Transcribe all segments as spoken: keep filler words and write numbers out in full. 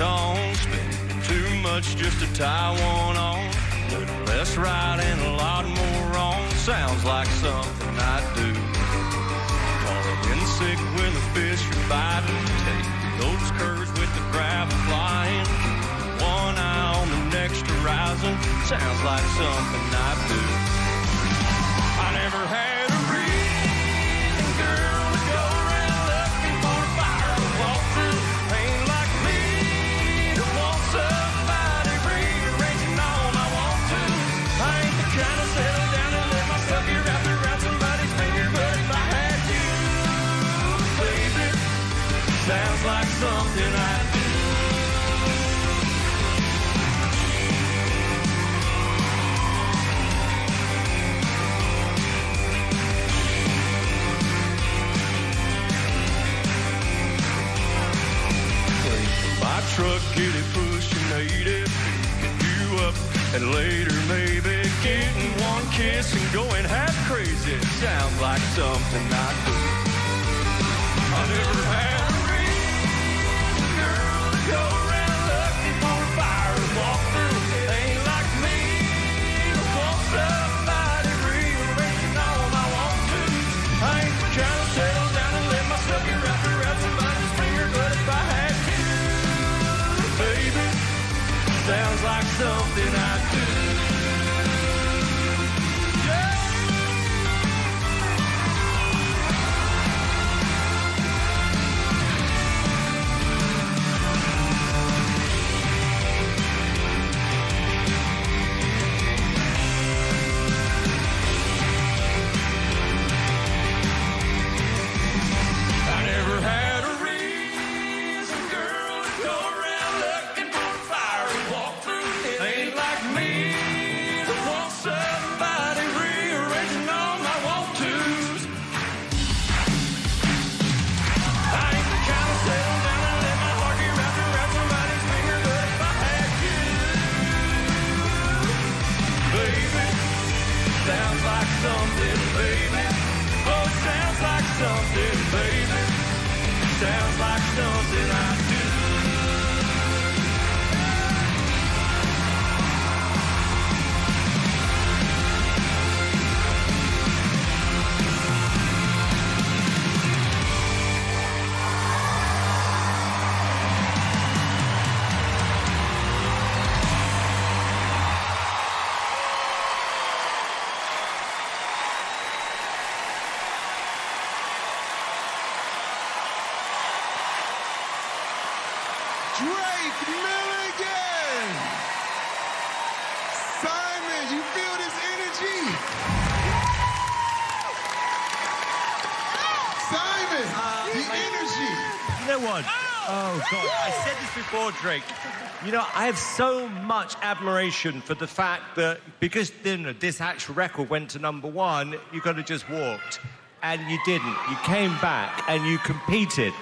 on, spending too much just to tie one on. A little less right and a lot more wrong. Sounds like something I do. Calling in sick when the fish are biting. Taking those curves with the gravel flying. One eye on the next horizon. Sounds like something I do. I never had a reason, girl, to go around left me for a fire to walk through. Pain like me to want somebody rearranging all I want to. I ain't the kind of settle down and let myself get wrapped around somebody's finger, but if I had you, baby, sounds like something I do. My truck, get it pushing eighty feet, get you up, and later maybe getting one kiss and going half crazy. Sounds like something I do. I never had a reason, girl, to go around looking for a fire and walk through. Ain't like me to want somebody rearranging all I want to. I ain't trying to settle down and let myself get wrapped around somebody's finger, but if I had to, baby, sounds like something I do. Yeah. I never had. Something, baby. Oh, it sounds like something, baby. Sounds like something I do. Drake Milligan! Simon, you feel this energy? Simon, uh, the energy! You know what? Oh, God, I said this before, Drake. You know, I have so much admiration for the fact that because you know, this actual record went to number one, you could have just walked, and you didn't. You came back, and you competed.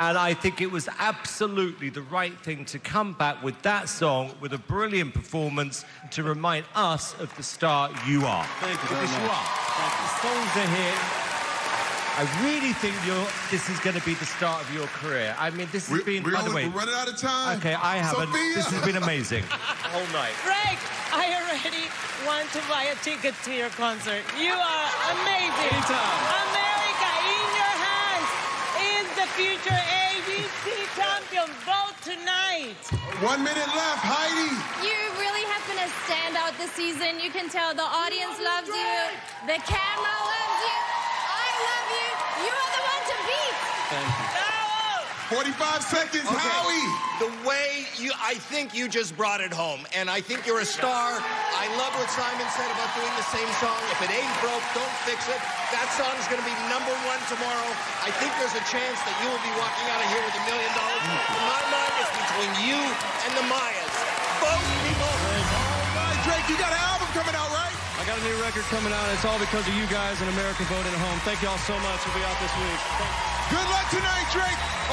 And I think it was absolutely the right thing to come back with that song, with a brilliant performance, to remind us of the star you are. Thank you very much. You are. The songs are here. I really think you're, this is going to be the start of your career. I mean, this has we, been, by only, the way... We're running out of time. OK, I haven't. Sophia. This has been amazing. All night. Drake, I already want to buy a ticket to your concert. You are amazing. Anytime. America, in your hands is the future. Champion, vote tonight. One minute left, Heidi. You really have been a standout this season. You can tell the audience loves you, the camera loves you, I love you. You are the one to beat. Thank you. forty-five seconds, okay. Howie. The way you, I think you just brought it home, and I think you're a star. I love what Simon said about doing the same song. If it ain't broke, don't fix it. That song's gonna be number one tomorrow. I think there's a chance that you will be walking out of here with a million dollars. In my mind, it's between you and the Mayas. Both people. All right, Drake, you got an album coming out, right? I got a new record coming out. It's all because of you guys and America voting at home. Thank y'all so much. We'll be out this week. Thanks. Good luck tonight, Drake.